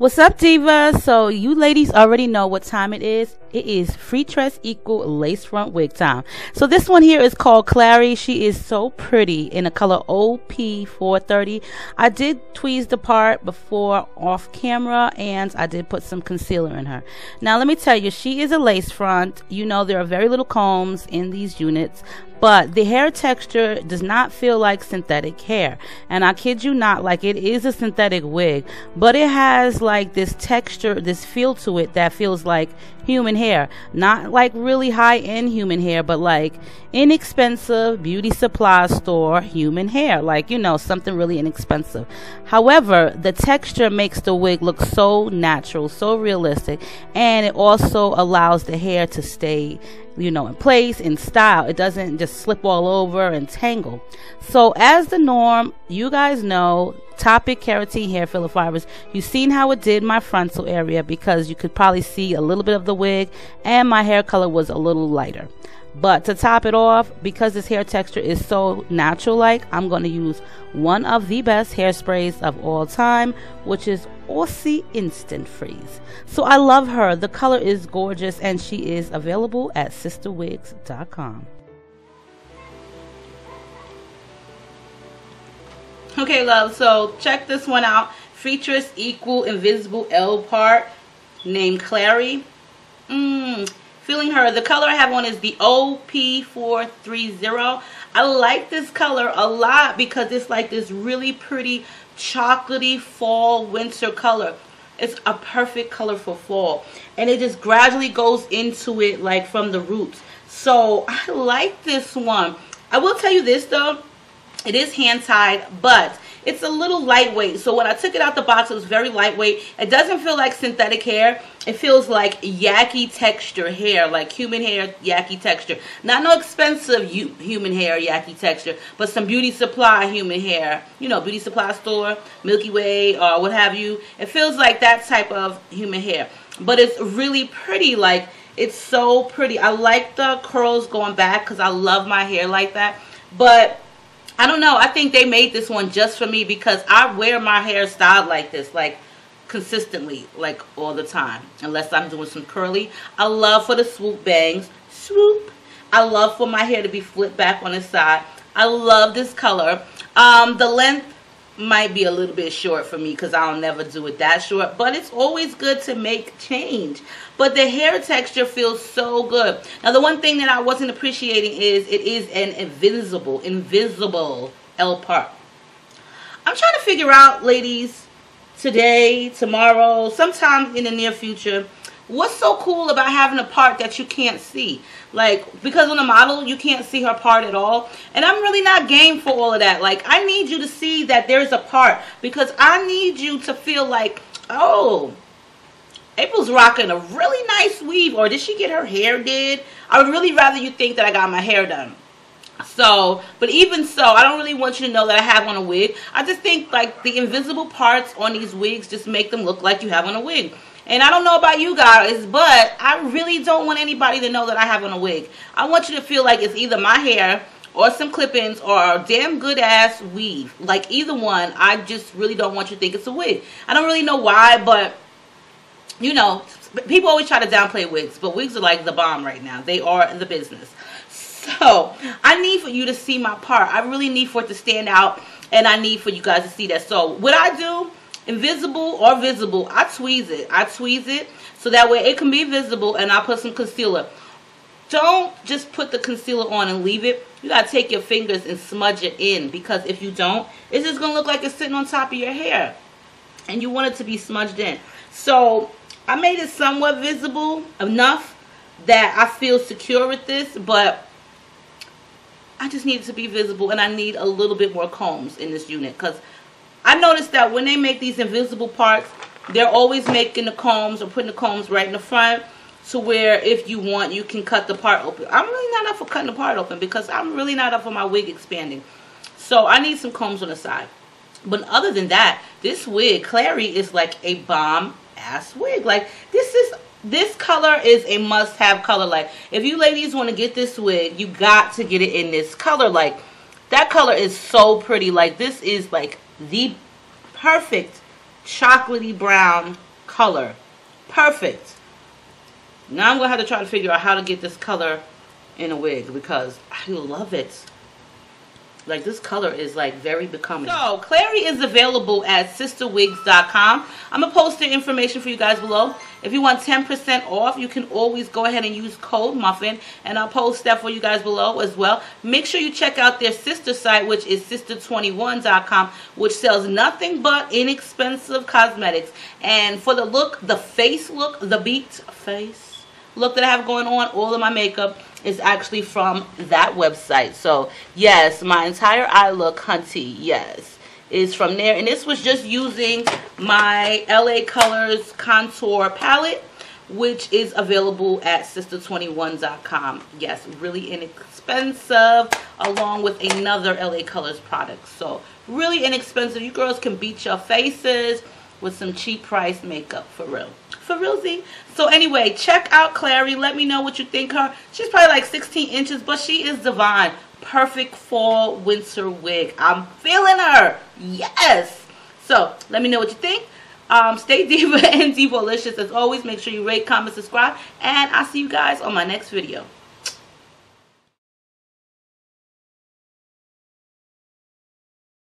What's up, divas? So you ladies already know what time it is. It is Freetress Equal lace front wig time. So this one here is called Clary. She is so pretty in the color OP 430. I did tweeze the part before off camera, and I did put some concealer in her. Now let me tell you, she is a lace front. You know there are very little combs in these units, but the hair texture does not feel like synthetic hair. And I kid you not, like, it is a synthetic wig, but it has like this texture, this feel to it that feels like human hair. Not like really high-end human hair, but like inexpensive beauty supply store human hair. Like, you know, something really inexpensive. However, the texture makes the wig look so natural, so realistic, and it also allows the hair to stay, you know, in place, in style. It doesn't just slip all over and tangle. So as the norm, you guys know, topic keratin hair filler fibers. You've seen how it did my frontal area, because you could probably see a little bit of the wig, and my hair color was a little lighter. But to top it off, because this hair texture is so natural, like, I'm going to use one of the best hairsprays of all time, which is Aussie Instant Freeze. So I love her. The color is gorgeous, and she is available at sistawigs.com. Okay, love, so check this one out. Freetress Equal Invisible L part, named Clary. Feeling her. The color I have on is the OP 430. I like this color a lot because it's like this really pretty chocolatey fall winter color. It's a perfect color for fall, and it just gradually goes into it like from the roots. So I like this one. I will tell you this though, it is hand tied, but it's a little lightweight. So when I took it out the box, it was very lightweight. It doesn't feel like synthetic hair. It feels like yucky texture hair, like human hair, yucky texture. Not no expensive human hair, yucky texture, but some beauty supply human hair. You know, beauty supply store, Milky Way, or what have you. It feels like that type of human hair. But it's really pretty. Like, it's so pretty. I like the curls going back because I love my hair like that. But I don't know. I think they made this one just for me because I wear my hair styled like this, like consistently, like all the time, unless I'm doing some curly. I love for the swoop bangs. Swoop. I love for my hair to be flipped back on the side. I love this color. The length might be a little bit short for me because I'll never do it that short, but it's always good to make change. But the hair texture feels so good. Now the one thing that I wasn't appreciating is it is an invisible L part. I'm trying to figure out, ladies, today, tomorrow, sometime in the near future, what's so cool about having a part that you can't see? Like, because on the model, you can't see her part at all. And I'm really not game for all of that. Like, I need you to see that there's a part. Because I need you to feel like, oh, April's rocking a really nice weave. Or did she get her hair did? I would really rather you think that I got my hair done. So, but even so, I don't really want you to know that I have on a wig. I just think, like, the invisible parts on these wigs just make them look like you have on a wig. And I don't know about you guys, but I really don't want anybody to know that I have on a wig. I want you to feel like it's either my hair or some clip-ins or a damn good-ass weave. Like, either one, I just really don't want you to think it's a wig. I don't really know why, but, you know, people always try to downplay wigs. But wigs are like the bomb right now. They are the business. So, I need for you to see my part. I really need for it to stand out, and I need for you guys to see that. So, what I do, invisible or visible, I tweeze it. I tweeze it so that way it can be visible, and I put some concealer. Don't just put the concealer on and leave it. You got to take your fingers and smudge it in, because if you don't, it's just going to look like it's sitting on top of your hair, and you want it to be smudged in. So I made it somewhat visible enough that I feel secure with this, but I just need it to be visible, and I need a little bit more combs in this unit, because I noticed that when they make these invisible parts, they're always making the combs or putting the combs right in the front to where if you want, you can cut the part open. I'm really not up for cutting the part open because I'm really not up for my wig expanding. So I need some combs on the side. But other than that, this wig, Clary, is like a bomb-ass wig. Like, this color is a must-have color. Like, if you ladies want to get this wig, you got to get it in this color. Like, that color is so pretty. Like, this is like the perfect chocolatey brown color. Perfect. Now I'm going to have to try to figure out how to get this color in a wig, because I love it. Like, this color is like very becoming. So Clary is available at sistawigs.com. I'm going to post the information for you guys below. If you want 10% off, you can always go ahead and use code MUFFIN, and I'll post that for you guys below as well. Make sure you check out their sister site, which is sista21.com, which sells nothing but inexpensive cosmetics. And for the look, the face look, the beat face look that I have going on, all of my makeup is actually from that website. So yes, my entire eye look, hunty, yes, is from there. And this was just using my LA Colors contour palette, which is available at sister21.com. yes, really inexpensive, along with another LA Colors product. So really inexpensive. You girls can beat your faces with some cheap price makeup, for real. For realzy. So anyway, check out Clary. Let me know what you think her. She's probably like 16 inches, but she is divine. Perfect fall, winter wig. I'm feeling her. Yes. So let me know what you think. Stay diva and divalicious as always. Make sure you rate, comment, subscribe, and I'll see you guys on my next video.